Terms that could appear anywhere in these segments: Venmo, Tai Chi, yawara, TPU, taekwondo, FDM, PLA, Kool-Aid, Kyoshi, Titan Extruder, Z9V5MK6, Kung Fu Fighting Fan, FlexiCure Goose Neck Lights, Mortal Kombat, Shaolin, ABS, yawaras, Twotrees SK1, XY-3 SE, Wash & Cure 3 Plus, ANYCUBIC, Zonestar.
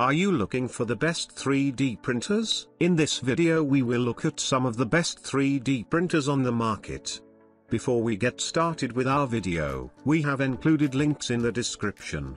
Are you looking for the best 3D printers? In this video we will look at some of the best 3D printers on the market. Before we get started with our video, we have included links in the description.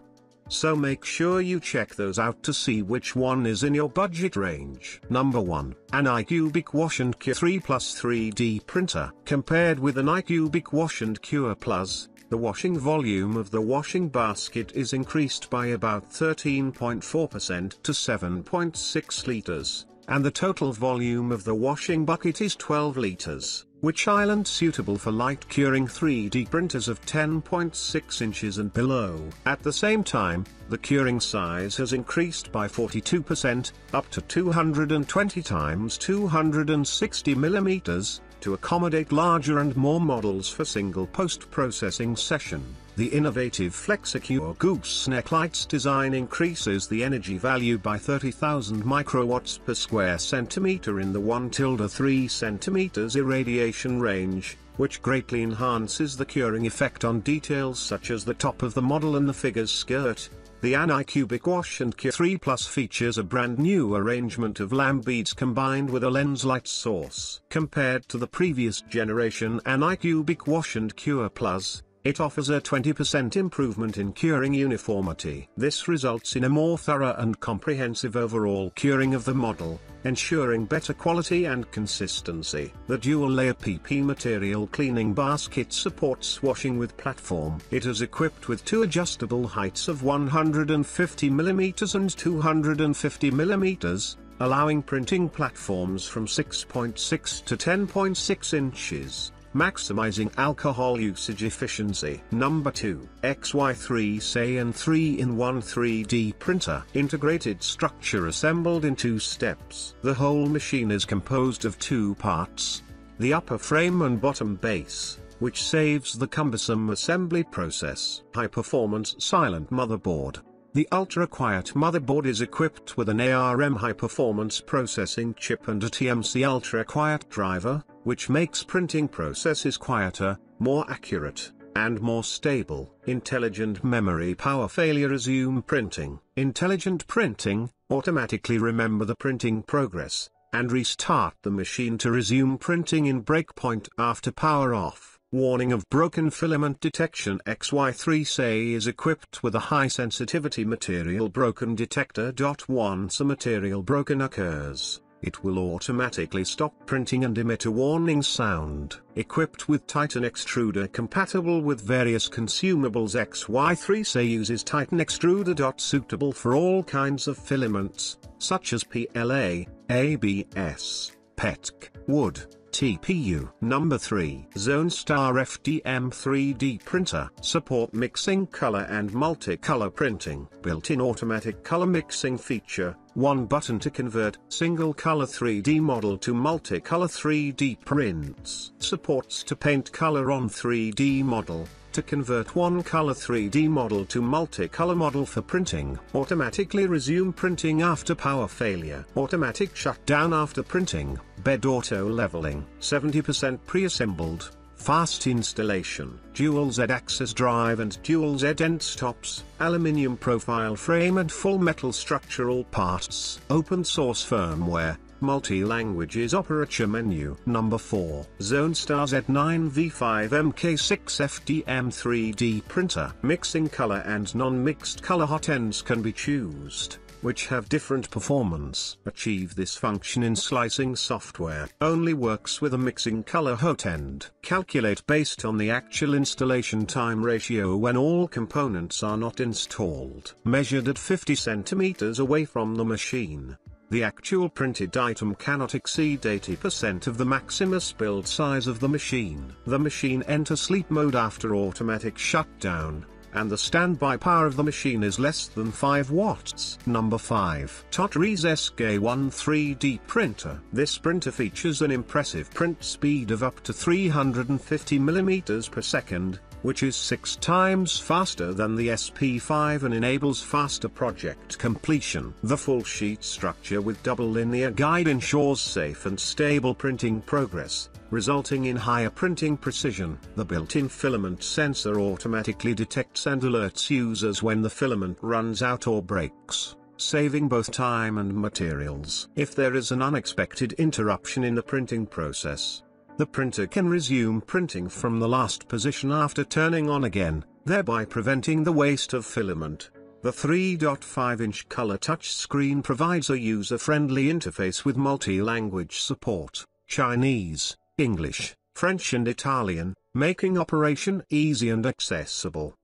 So make sure you check those out to see which one is in your budget range. Number 1, ANYCUBIC Wash and Cure 3+ 3D Printer. Compared with ANYCUBIC Wash and Cure Plus, the washing volume of the washing basket is increased by about 13.4% to 7.6 liters, and the total volume of the washing bucket is 12 liters, which isn't suitable for light curing 3D printers of 10.6 inches and below. At the same time, the curing size has increased by 42%, up to 220 x 260 millimeters, to accommodate larger and more models for single post-processing session. The innovative FlexiCure Goose Neck Lights design increases the energy value by 30,000 microwatts per square centimeter in the 1-3 centimeters irradiation range, which greatly enhances the curing effect on details such as the top of the model and the figure's skirt. The ANYCUBIC Wash and Cure 3+ features a brand new arrangement of lamp beads combined with a lens light source. Compared to the previous generation ANYCUBIC Wash and Cure Plus, it offers a 20% improvement in curing uniformity. This results in a more thorough and comprehensive overall curing of the model, ensuring better quality and consistency. The dual-layer PP material cleaning basket supports washing with platform. It is equipped with two adjustable heights of 150mm and 250mm, allowing printing platforms from 6.6 to 10.6 inches, maximizing alcohol usage efficiency. Number 2, XY-3 SE and 3-in-1 3D Printer. Integrated structure assembled in two steps. The whole machine is composed of two parts, the upper frame and bottom base, which saves the cumbersome assembly process. High-performance silent motherboard. The ultra-quiet motherboard is equipped with an ARM high-performance processing chip and a TMC ultra-quiet driver, which makes printing processes quieter, more accurate, and more stable. Intelligent memory power. Failure resume printing. Intelligent printing automatically remember the printing progress, and restart the machine to resume printing in breakpoint after power off. Warning of broken filament detection. XY3 SE is equipped with a high sensitivity material broken detector. Once a material broken occurs, it will automatically stop printing and emit a warning sound. Equipped with Titan Extruder compatible with various consumables, XY3 SE uses Titan Extruder. Suitable for all kinds of filaments, such as PLA, ABS, PETC, wood, TPU. Number 3, Zonestar FDM 3D Printer. Support mixing color and multi-color printing. Built-in automatic color mixing feature, one button to convert single-color 3D model to multi-color 3D prints. Supports to paint color on 3D model, to convert one color 3D model to multi-color model for printing. Automatically resume printing after power failure. Automatic shutdown after printing. Bed auto leveling. 70% pre-assembled. Fast installation. Dual Z-axis drive and dual Z-end stops. Aluminium profile frame and full metal structural parts. Open source firmware. Multi-languages. Operator menu. Number 4, Zonestar Z9 V5 MK6 FDM 3D Printer. Mixing color and non-mixed color hot ends can be choosed, which have different performance. Achieve this function in slicing software. Only works with a mixing color hot end. Calculate based on the actual installation time ratio when all components are not installed. Measured at 50 centimeters away from the machine, the actual printed item cannot exceed 80% of the maximum build size of the machine. The machine enters sleep mode after automatic shutdown, and the standby power of the machine is less than 5 watts. Number 5, Twotrees SK1 3D Printer. This printer features an impressive print speed of up to 350 mm per second, which is 6 times faster than the SP5 and enables faster project completion. The full sheet structure with double linear guide ensures safe and stable printing progress, resulting in higher printing precision. The built-in filament sensor automatically detects and alerts users when the filament runs out or breaks, saving both time and materials. If there is an unexpected interruption in the printing process, the printer can resume printing from the last position after turning on again, thereby preventing the waste of filament. The 3.5-inch color touchscreen provides a user-friendly interface with multi-language support, Chinese, English, French and Italian, making operation easy and accessible.